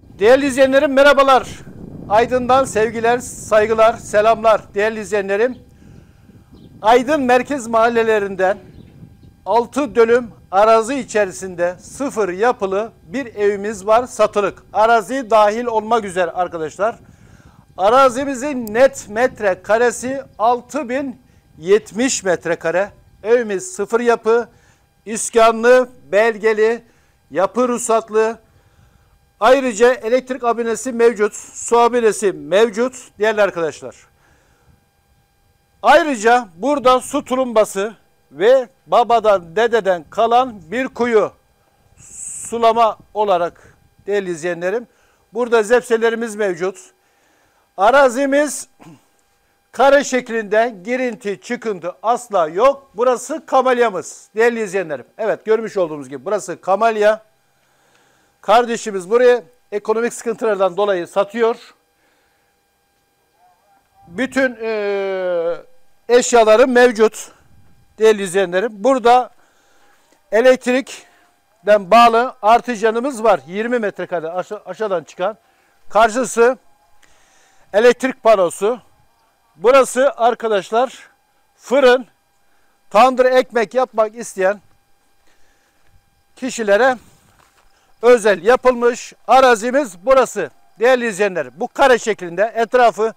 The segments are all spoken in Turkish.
Değerli izleyenlerim merhabalar. Aydın'dan sevgiler, saygılar, selamlar. Değerli izleyenlerim, Aydın merkez mahallelerinden 6 dönüm arazi içerisinde sıfır yapılı bir evimiz var, satılık. Arazi dahil olmak üzere arkadaşlar. Arazimizin net metrekaresi 6070 metrekare. Evimiz sıfır yapı, iskanlı, belgeli, yapı ruhsatlı. Ayrıca elektrik abonesi mevcut, su abonesi mevcut değerli arkadaşlar. Ayrıca burada su tulumbası ve babadan dededen kalan bir kuyu sulama olarak değerli izleyenlerim. Burada zepselerimiz mevcut. Arazimiz kare şeklinde, girinti çıkıntı asla yok. Burası kamalyamız değerli izleyenlerim. Evet, görmüş olduğunuz gibi burası kamalya. Kardeşimiz burayı ekonomik sıkıntılardan dolayı satıyor. Bütün eşyaları mevcut değerli izleyenlerim. Burada elektrikten bağlı artıcanımız var. 20 metrekare aşağıdan çıkan. Karşısı elektrik panosu. Burası arkadaşlar fırın, tandır ekmek yapmak isteyen kişilere özel yapılmış arazimiz burası. Değerli izleyenler, bu kare şeklinde etrafı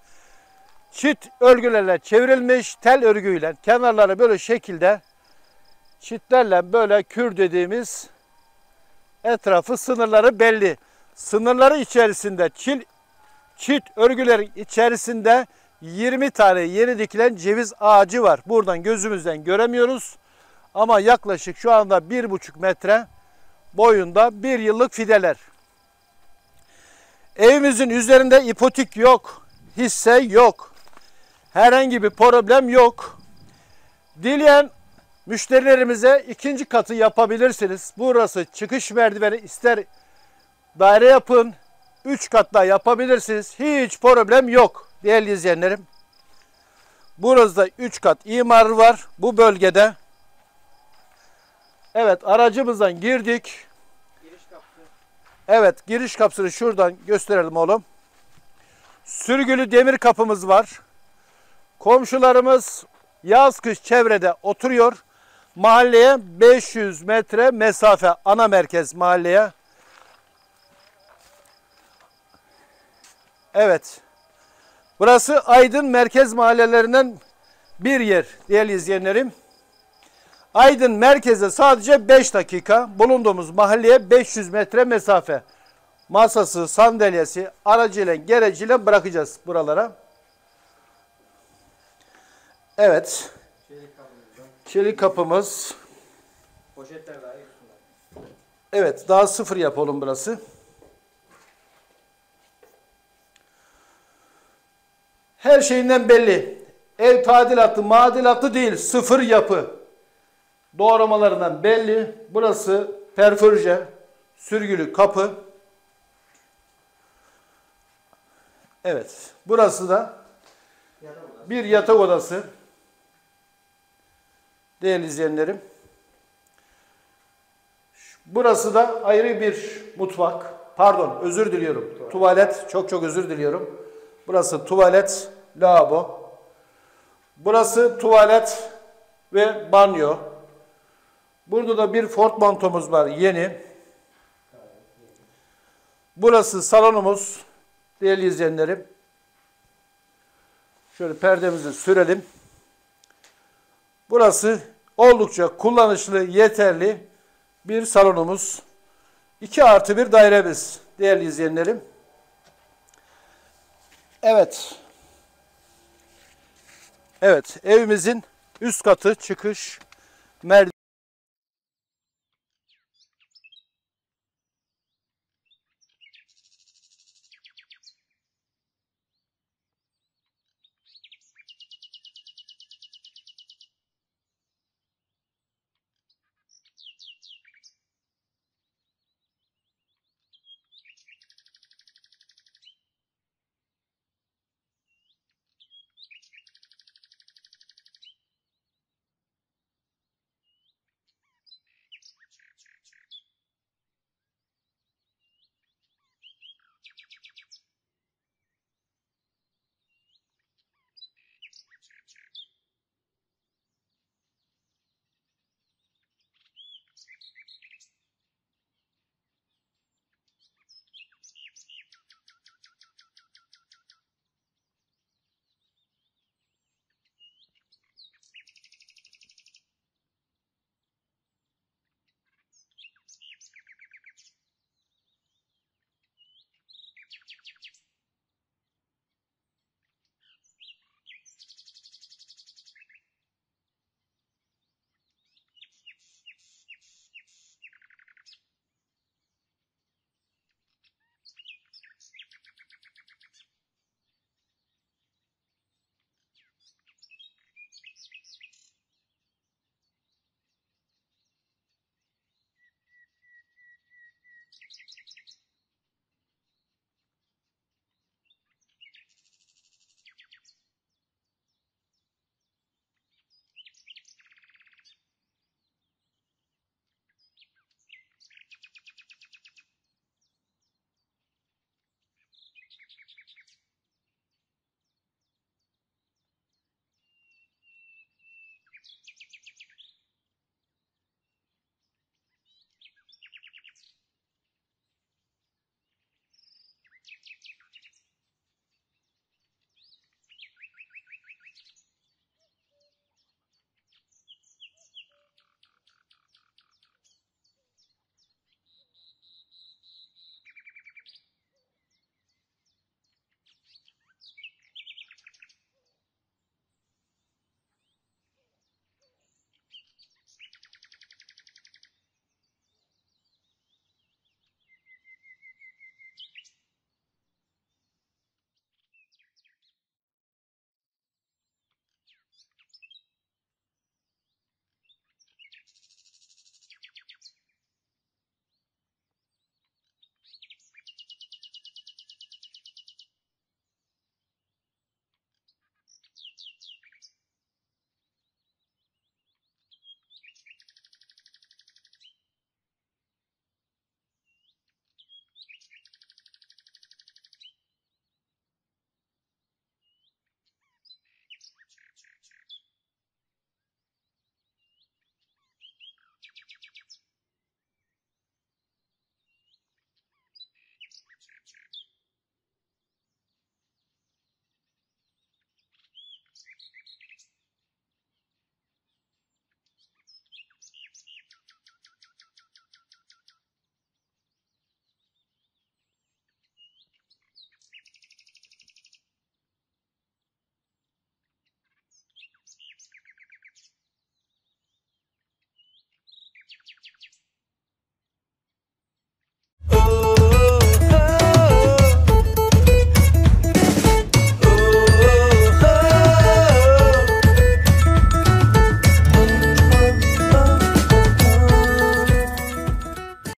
çit örgülerle çevrilmiş, tel örgüyle kenarları böyle şekilde çitlerle böyle kür dediğimiz etrafı sınırları belli. Sınırları içerisinde çit örgüleri içerisinde 20 tane yeni dikilen ceviz ağacı var. Buradan gözümüzden göremiyoruz ama yaklaşık şu anda 1,5 metre boyunda 1 yıllık fideler. Evimizin üzerinde ipotek yok, hisse yok, herhangi bir problem yok. Dileyen müşterilerimize ikinci katı yapabilirsiniz. Burası çıkış merdiveni, ister daire yapın, 3 katlı yapabilirsiniz. Hiç problem yok değerli izleyenlerim. Burası da 3 kat imarı var bu bölgede. Evet, aracımızdan girdik. Giriş kapısı. Evet, giriş kapısını şuradan gösterelim oğlum. Sürgülü demir kapımız var. Komşularımız yaz kış çevrede oturuyor. Mahalleye 500 metre mesafe, ana merkez mahalleye. Evet. Burası Aydın merkez mahallelerinden bir yer değerli izleyenlerim. Aydın merkeze sadece 5 dakika, bulunduğumuz mahalleye 500 metre mesafe. Masası, sandalyesi, aracıyla, gereciyle bırakacağız buralara. Evet. Çelik kapımız. Poşetler daha iyi. Evet, daha sıfır yapalım burası. Her şeyinden belli. Ev tadilatlı, madilatlı değil, sıfır yapı. Doğramalarından belli. Burası perforje, sürgülü kapı. Evet. Burası da bir yatak odası. Değerli izleyenlerim. Burası da ayrı bir mutfak. Pardon, özür diliyorum. Tuvalet. Çok özür diliyorum. Burası tuvalet, lavabo. Burası tuvalet ve banyo. Burada da bir portmantomuz var, yeni. Burası salonumuz değerli izleyenlerim. Şöyle perdemizi sürelim. Burası oldukça kullanışlı, yeterli bir salonumuz. 2+1 dairemiz değerli izleyenlerim. Evet. Evet, evimizin üst katı çıkış merdiven.